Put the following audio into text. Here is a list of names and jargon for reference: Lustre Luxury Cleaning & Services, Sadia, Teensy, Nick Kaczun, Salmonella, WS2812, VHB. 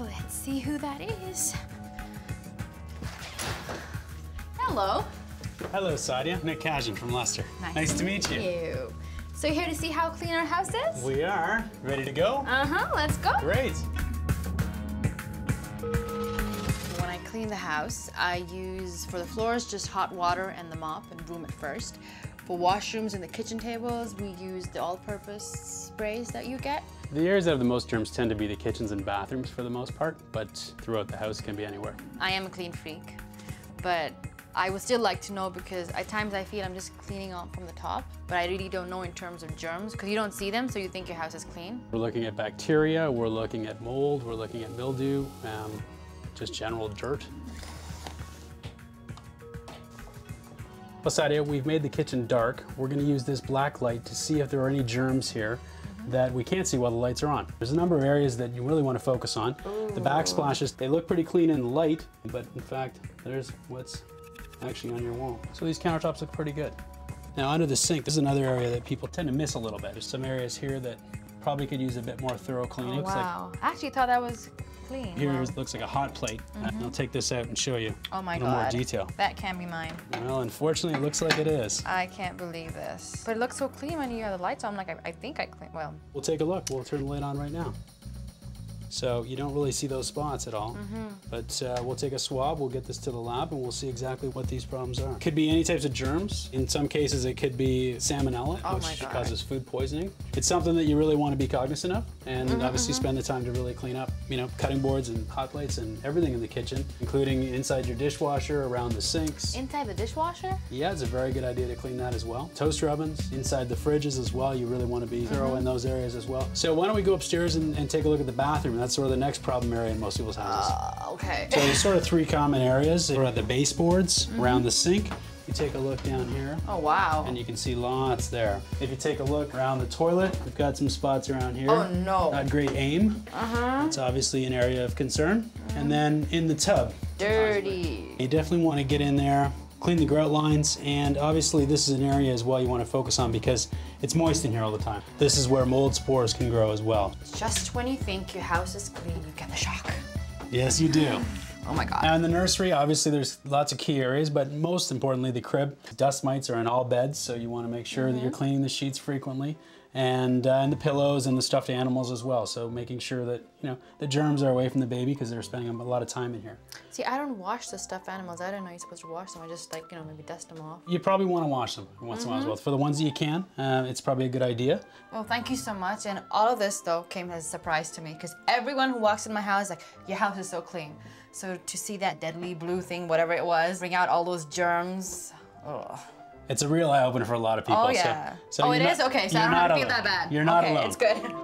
Let's see who that is. Hello. Hello, Sadia. Nick Kaczun from Lustre. Nice to meet you. So you're here to see how clean our house is? We are. Ready to go? Uh-huh, let's go. Great. When I clean the house, I use, for the floors, just hot water and the mop and broom at first. For washrooms and the kitchen tables, we use the all-purpose sprays that you get. The areas that have the most germs tend to be the kitchens and bathrooms for the most part, but throughout the house can be anywhere. I am a clean freak, but I would still like to know because at times I feel I'm just cleaning up from the top, but I really don't know in terms of germs because you don't see them, so you think your house is clean. We're looking at bacteria, we're looking at mold, we're looking at mildew, just general dirt. Well, Sadia, we've made the kitchen dark. We're going to use this black light to see if there are any germs here that we can't see while the lights are on. There's a number of areas that you really want to focus on. Ooh. The backsplashes, they look pretty clean in the light, but in fact, there's what's actually on your wall. So these countertops look pretty good. Now under the sink, this is another area that people tend to miss a little bit. There's some areas here that probably could use a bit more thorough cleaning. Oh, wow, I actually thought that was clean. Here looks like a hot plate. I'll take this out and show you a little more detail. That can be mine. Well, unfortunately, it looks like it is. I can't believe this. But it looks so clean when you have the lights on. I'm like, I think I clean well. We'll take a look. We'll turn the light on right now. So you don't really see those spots at all, but we'll take a swab, we'll get this to the lab, and we'll see exactly what these problems are. Could be any types of germs. In some cases, it could be salmonella, which causes food poisoning. It's something that you really want to be cognizant of, and obviously spend the time to really clean up, you know, cutting boards and hot plates and everything in the kitchen, including inside your dishwasher, around the sinks. Inside the dishwasher? Yeah, it's a very good idea to clean that as well. Toaster ovens, inside the fridges as well, you really want to be thorough in those areas as well. So why don't we go upstairs and take a look at the bathroom. That's sort of the next problem area in most people's houses. Okay. So there's sort of three common areas. Sort of the baseboards, around the sink. You take a look down here. Oh, wow. And you can see lots there. If you take a look around the toilet, we've got some spots around here. Oh, no. Not great aim. It's obviously an area of concern. And then in the tub. Dirty. You definitely want to get in there, clean the grout lines, and obviously this is an area as well you want to focus on because it's moist in here all the time. This is where mold spores can grow as well. Just when you think your house is clean, you get the shock. Yes, you do. Oh my God. Now in the nursery, obviously there's lots of key areas, but most importantly, the crib. Dust mites are in all beds, so you want to make sure that you're cleaning the sheets frequently, and the pillows and the stuffed animals as well. So making sure that, you know, the germs are away from the baby because they're spending a lot of time in here. See, I don't wash the stuffed animals. I don't know you're supposed to wash them. I just, like, you know, maybe dust them off. You probably want to wash them once in a while as well. For the ones that you can, it's probably a good idea. Well, thank you so much. And all of this though came as a surprise to me because everyone who walks in my house is like, your house is so clean. So to see that deadly blue thing, whatever it was, bring out all those germs, ugh. It's a real eye-opener for a lot of people. Oh, yeah. So it is? Okay, so I don't have to feel that bad. You're not alone. It's good.